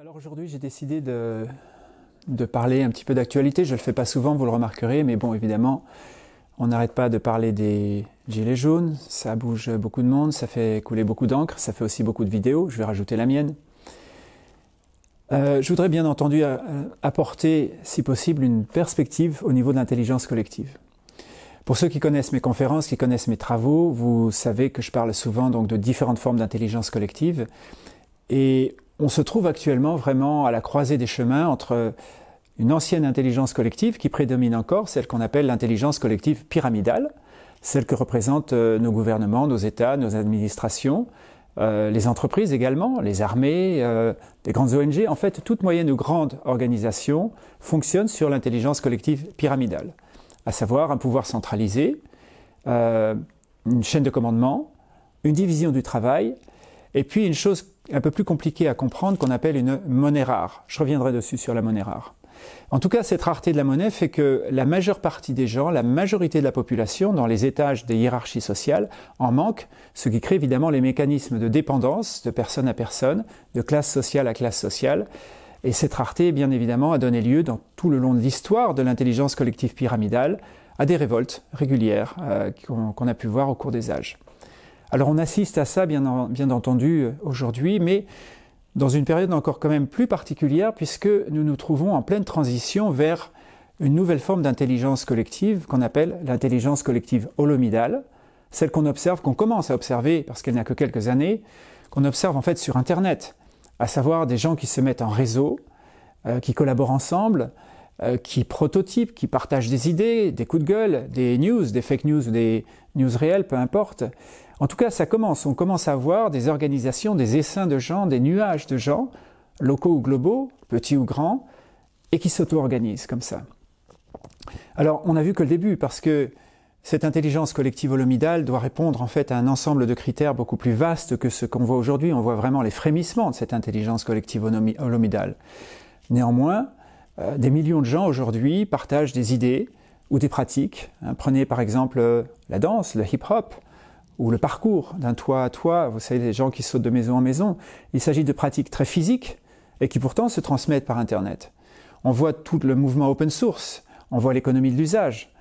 Alors aujourd'hui, j'ai décidé de parler un petit peu d'actualité. Je ne le fais pas souvent, vous le remarquerez, mais bon, évidemment, on n'arrête pas de parler des Gilets jaunes. Ça bouge beaucoup de monde, ça fait couler beaucoup d'encre, ça fait aussi beaucoup de vidéos. Je vais rajouter la mienne. Je voudrais bien entendu apporter, si possible, une perspective au niveau de l'intelligence collective. Pour ceux qui connaissent mes conférences, qui connaissent mes travaux, vous savez que je parle souvent donc de différentes formes d'intelligence collective. Et on se trouve actuellement vraiment à la croisée des chemins entre une ancienne intelligence collective qui prédomine encore, celle qu'on appelle l'intelligence collective pyramidale, celle que représentent nos gouvernements, nos États, nos administrations, les entreprises également, les armées, les grandes ONG. En fait, toute moyenne ou grande organisation fonctionne sur l'intelligence collective pyramidale, à savoir un pouvoir centralisé, une chaîne de commandement, une division du travail, et puis une chose un peu plus compliqué à comprendre qu'on appelle une monnaie rare. Je reviendrai dessus sur la monnaie rare. En tout cas, cette rareté de la monnaie fait que la majeure partie des gens, la majorité de la population, dans les étages des hiérarchies sociales, en manque, ce qui crée évidemment les mécanismes de dépendance de personne à personne, de classe sociale à classe sociale. Et cette rareté, bien évidemment, a donné lieu, dans tout le long de l'histoire de l'intelligence collective pyramidale, à des révoltes régulières qu'on a pu voir au cours des âges. Alors on assiste à ça bien entendu aujourd'hui, mais dans une période encore quand même plus particulière puisque nous nous trouvons en pleine transition vers une nouvelle forme d'intelligence collective qu'on appelle l'intelligence collective holomidale, celle qu'on commence à observer parce qu'elle n'a que quelques années, qu'on observe en fait sur Internet, à savoir des gens qui se mettent en réseau, qui collaborent ensemble, qui prototypent, qui partagent des idées, des coups de gueule, des news, des fake news, des news réelles, peu importe. En tout cas, ça commence. On commence à voir des organisations, des essaims de gens, des nuages de gens, locaux ou globaux, petits ou grands, et qui s'auto-organisent comme ça. Alors, on n'a vu que le début, parce que cette intelligence collective holomidale doit répondre en fait à un ensemble de critères beaucoup plus vaste que ce qu'on voit aujourd'hui. On voit vraiment les frémissements de cette intelligence collective holomidale. Néanmoins, des millions de gens aujourd'hui partagent des idées ou des pratiques. Prenez par exemple la danse, le hip-hop, ou le parcours d'un toit à toit, vous savez, les gens qui sautent de maison en maison. Il s'agit de pratiques très physiques et qui pourtant se transmettent par Internet. On voit tout le mouvement open source, on voit l'économie de l'usage.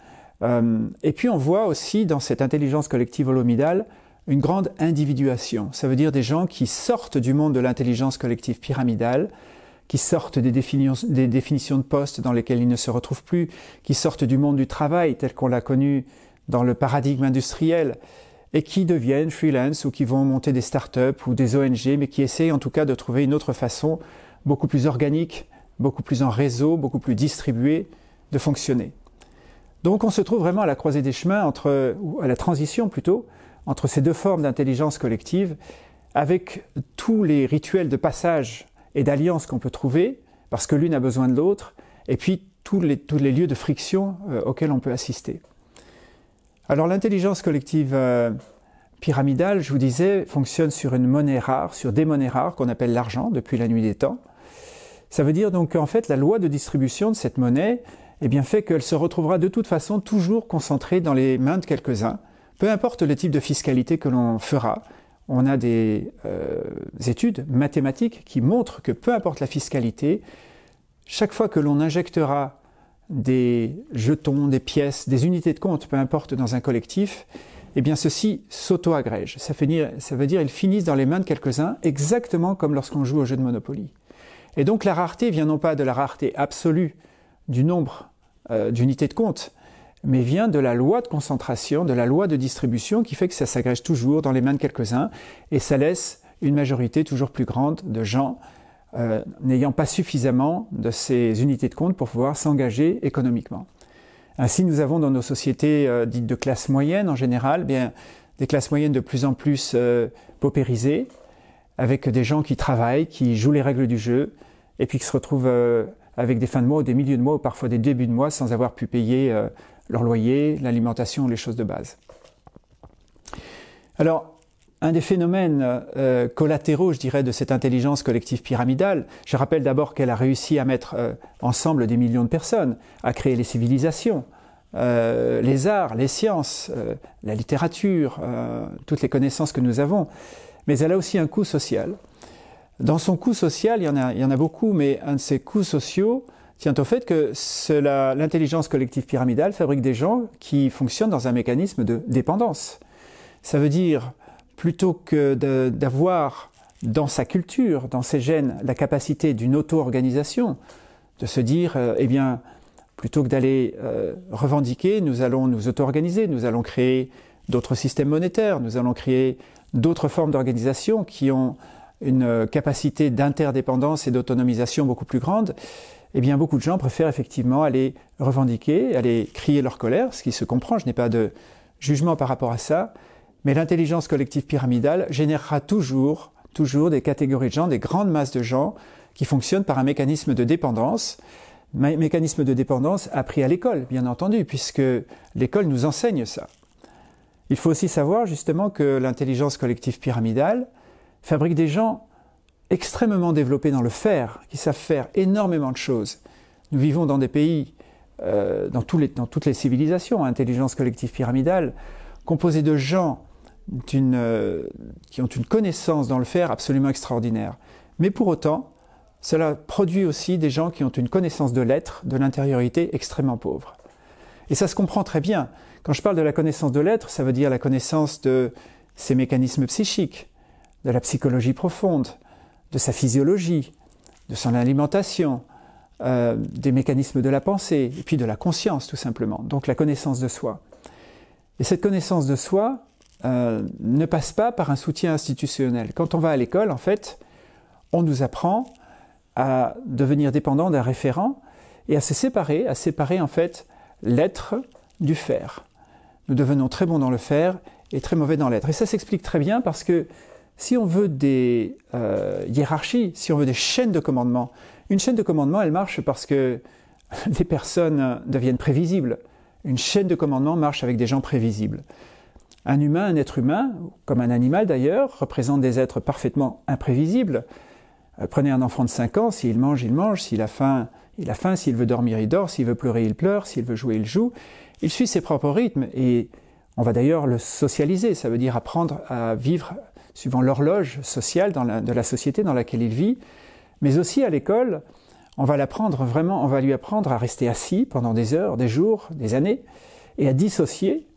Et puis on voit aussi dans cette intelligence collective holomidale une grande individuation. Ça veut dire des gens qui sortent du monde de l'intelligence collective pyramidale, qui sortent des définitions de postes dans lesquelles ils ne se retrouvent plus, qui sortent du monde du travail tel qu'on l'a connu dans le paradigme industriel, et qui deviennent freelance ou qui vont monter des startups ou des ONG, mais qui essayent en tout cas de trouver une autre façon beaucoup plus organique, beaucoup plus en réseau, beaucoup plus distribuée de fonctionner. Donc on se trouve vraiment à la croisée des chemins, ou à la transition plutôt, entre ces deux formes d'intelligence collective, avec tous les rituels de passage et d'alliance qu'on peut trouver, parce que l'une a besoin de l'autre, et puis tous les lieux de friction auxquels on peut assister. Alors l'intelligence collective pyramidale, je vous disais, fonctionne sur une monnaie rare, sur des monnaies rares qu'on appelle l'argent depuis la nuit des temps. Ça veut dire donc qu'en fait la loi de distribution de cette monnaie fait qu'elle se retrouvera de toute façon toujours concentrée dans les mains de quelques-uns. Peu importe le type de fiscalité que l'on fera, on a des études mathématiques qui montrent que peu importe la fiscalité, chaque fois que l'on injectera des jetons, des pièces, des unités de compte, peu importe, dans un collectif, eh bien ceux-ci s'auto-agrègent. Ça veut dire qu'ils finissent dans les mains de quelques-uns, exactement comme lorsqu'on joue au jeu de Monopoly. Et donc la rareté vient non pas de la rareté absolue du nombre d'unités de compte, mais vient de la loi de concentration, de la loi de distribution qui fait que ça s'agrège toujours dans les mains de quelques-uns et ça laisse une majorité toujours plus grande de gens n'ayant pas suffisamment de ces unités de compte pour pouvoir s'engager économiquement. Ainsi, nous avons dans nos sociétés dites de classe moyenne en général, des classes moyennes de plus en plus paupérisées, avec des gens qui travaillent, qui jouent les règles du jeu, et puis qui se retrouvent avec des fins de mois ou des milieux de mois, ou parfois des débuts de mois, sans avoir pu payer leur loyer, l'alimentation ou les choses de base. Alors, un des phénomènes collatéraux, je dirais, de cette intelligence collective pyramidale, je rappelle d'abord qu'elle a réussi à mettre ensemble des millions de personnes, à créer les civilisations, les arts, les sciences, la littérature, toutes les connaissances que nous avons. Mais elle a aussi un coût social. Dans son coût social, il y en a beaucoup, mais un de ses coûts sociaux tient au fait que l'intelligence collective pyramidale fabrique des gens qui fonctionnent dans un mécanisme de dépendance. Ça veut dire, plutôt que d'avoir dans sa culture, dans ses gènes, la capacité d'une auto-organisation, de se dire, eh bien, plutôt que d'aller revendiquer, nous allons nous auto-organiser, nous allons créer d'autres systèmes monétaires, nous allons créer d'autres formes d'organisation qui ont une capacité d'interdépendance et d'autonomisation beaucoup plus grande, eh bien beaucoup de gens préfèrent effectivement aller revendiquer, aller crier leur colère, ce qui se comprend, je n'ai pas de jugement par rapport à ça, mais l'intelligence collective pyramidale générera toujours des catégories de gens, des grandes masses de gens qui fonctionnent par un mécanisme de dépendance, appris à l'école, bien entendu, puisque l'école nous enseigne ça. Il faut aussi savoir justement que l'intelligence collective pyramidale fabrique des gens extrêmement développés dans le faire, qui savent faire énormément de choses. Nous vivons dans des pays, dans toutes les civilisations, intelligence collective pyramidale, composée de gens qui ont une connaissance dans le faire absolument extraordinaire. Mais pour autant, cela produit aussi des gens qui ont une connaissance de l'être, de l'intériorité extrêmement pauvre. Et ça se comprend très bien. Quand je parle de la connaissance de l'être, ça veut dire la connaissance de ses mécanismes psychiques, de la psychologie profonde, de sa physiologie, de son alimentation, des mécanismes de la pensée, et puis de la conscience tout simplement, donc la connaissance de soi. Et cette connaissance de soi ne passe pas par un soutien institutionnel. Quand on va à l'école, en fait, on nous apprend à devenir dépendant d'un référent et à séparer en fait l'être du faire. Nous devenons très bons dans le faire et très mauvais dans l'être. Et ça s'explique très bien parce que si on veut des hiérarchies, si on veut des chaînes de commandement, une chaîne de commandement, elle marche parce que les personnes deviennent prévisibles. Une chaîne de commandement marche avec des gens prévisibles. Un humain, un être humain, comme un animal d'ailleurs, représente des êtres parfaitement imprévisibles. Prenez un enfant de 5 ans, s'il mange, il mange, s'il a faim, il a faim, s'il veut dormir, il dort, s'il veut pleurer, il pleure, s'il veut jouer, il joue. Il suit ses propres rythmes et on va d'ailleurs le socialiser, ça veut dire apprendre à vivre suivant l'horloge sociale de la société dans laquelle il vit. Mais aussi à l'école, on va l'apprendre vraiment, on va lui apprendre à rester assis pendant des heures, des jours, des années et à dissocier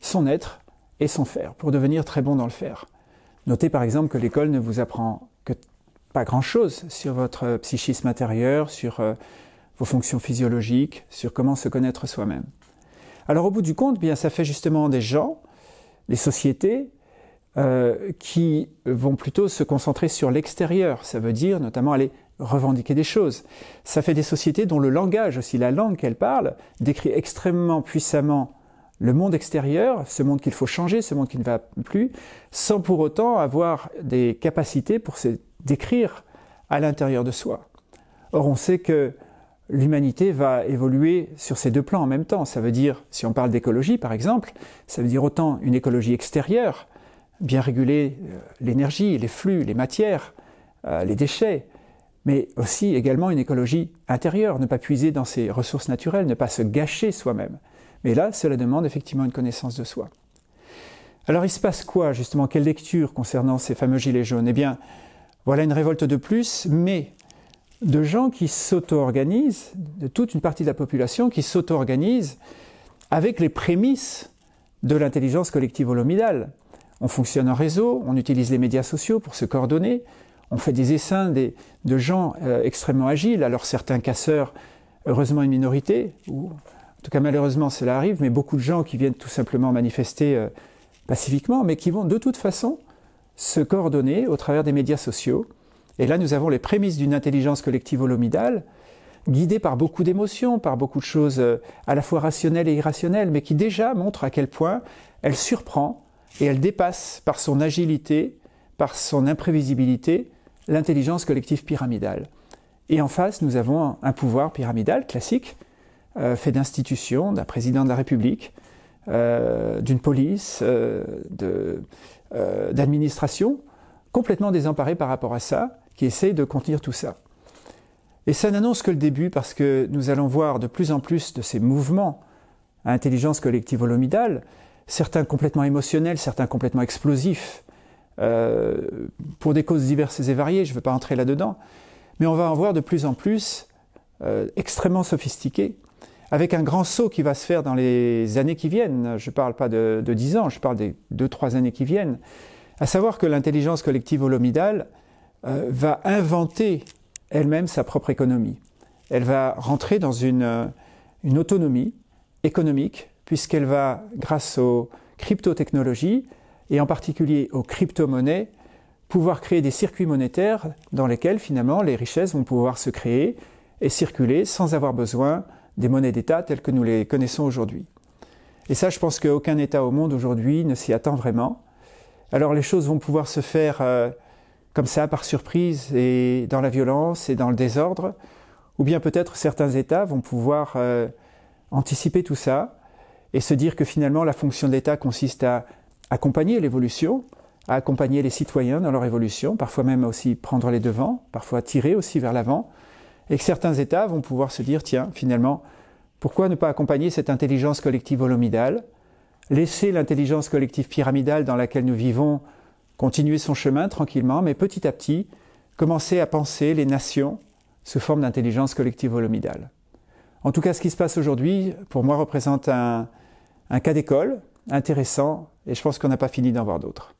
son être et son faire pour devenir très bon dans le faire. Notez par exemple que l'école ne vous apprend que pas grand-chose sur votre psychisme intérieur, sur vos fonctions physiologiques, sur comment se connaître soi-même. Alors au bout du compte, bien, ça fait justement des gens, des sociétés, qui vont plutôt se concentrer sur l'extérieur, ça veut dire notamment aller revendiquer des choses. Ça fait des sociétés dont le langage, aussi la langue qu'elles parlent, décrit extrêmement puissamment le monde extérieur, ce monde qu'il faut changer, ce monde qui ne va plus, sans pour autant avoir des capacités pour se décrire à l'intérieur de soi. Or, on sait que l'humanité va évoluer sur ces deux plans en même temps. Ça veut dire, si on parle d'écologie par exemple, ça veut dire autant une écologie extérieure, bien réguler l'énergie, les flux, les matières, les déchets, mais aussi également une écologie intérieure, ne pas puiser dans ses ressources naturelles, ne pas se gâcher soi-même. Mais là, cela demande effectivement une connaissance de soi. Alors il se passe quoi justement? Quelle lecture concernant ces fameux gilets jaunes? Eh bien, voilà une révolte de plus, mais de gens qui s'auto-organisent, de toute une partie de la population qui s'auto-organise avec les prémices de l'intelligence collective holomidale. On fonctionne en réseau, on utilise les médias sociaux pour se coordonner, on fait des essaims de gens extrêmement agiles, alors certains casseurs, heureusement une minorité, ou en tout cas malheureusement cela arrive, mais beaucoup de gens qui viennent tout simplement manifester pacifiquement, mais qui vont de toute façon se coordonner au travers des médias sociaux. Et là, nous avons les prémices d'une intelligence collective holomidale, guidée par beaucoup d'émotions, par beaucoup de choses à la fois rationnelles et irrationnelles, mais qui déjà montre à quel point elle surprend et elle dépasse par son agilité, par son imprévisibilité, l'intelligence collective pyramidale. Et en face, nous avons un pouvoir pyramidal classique, fait d'institutions, d'un président de la République, d'une police, d'administration, complètement désemparée par rapport à ça, qui essaye de contenir tout ça. Et ça n'annonce que le début, parce que nous allons voir de plus en plus de ces mouvements à intelligence collective holomidale, certains complètement émotionnels, certains complètement explosifs, pour des causes diverses et variées, je ne veux pas entrer là-dedans, mais on va en voir de plus en plus extrêmement sophistiqués, avec un grand saut qui va se faire dans les années qui viennent. Je ne parle pas de 10 ans, je parle des 2-3 années qui viennent, à savoir que l'intelligence collective holomidale va inventer elle-même sa propre économie. Elle va rentrer dans une autonomie économique, puisqu'elle va, grâce aux crypto-technologies, et en particulier aux crypto-monnaies, pouvoir créer des circuits monétaires dans lesquels, finalement, les richesses vont pouvoir se créer et circuler sans avoir besoin des monnaies d'État telles que nous les connaissons aujourd'hui. Et ça, je pense qu'aucun État au monde aujourd'hui ne s'y attend vraiment. Alors les choses vont pouvoir se faire comme ça, par surprise, et dans la violence et dans le désordre, ou bien peut-être certains États vont pouvoir anticiper tout ça et se dire que finalement la fonction de l'État consiste à accompagner l'évolution, à accompagner les citoyens dans leur évolution, parfois même aussi prendre les devants, parfois tirer aussi vers l'avant, et que certains États vont pouvoir se dire, tiens, finalement, pourquoi ne pas accompagner cette intelligence collective holomidale, laisser l'intelligence collective pyramidale dans laquelle nous vivons continuer son chemin tranquillement, mais petit à petit, commencer à penser les nations sous forme d'intelligence collective holomidale. En tout cas, ce qui se passe aujourd'hui, pour moi, représente un cas d'école intéressant, et je pense qu'on n'a pas fini d'en voir d'autres.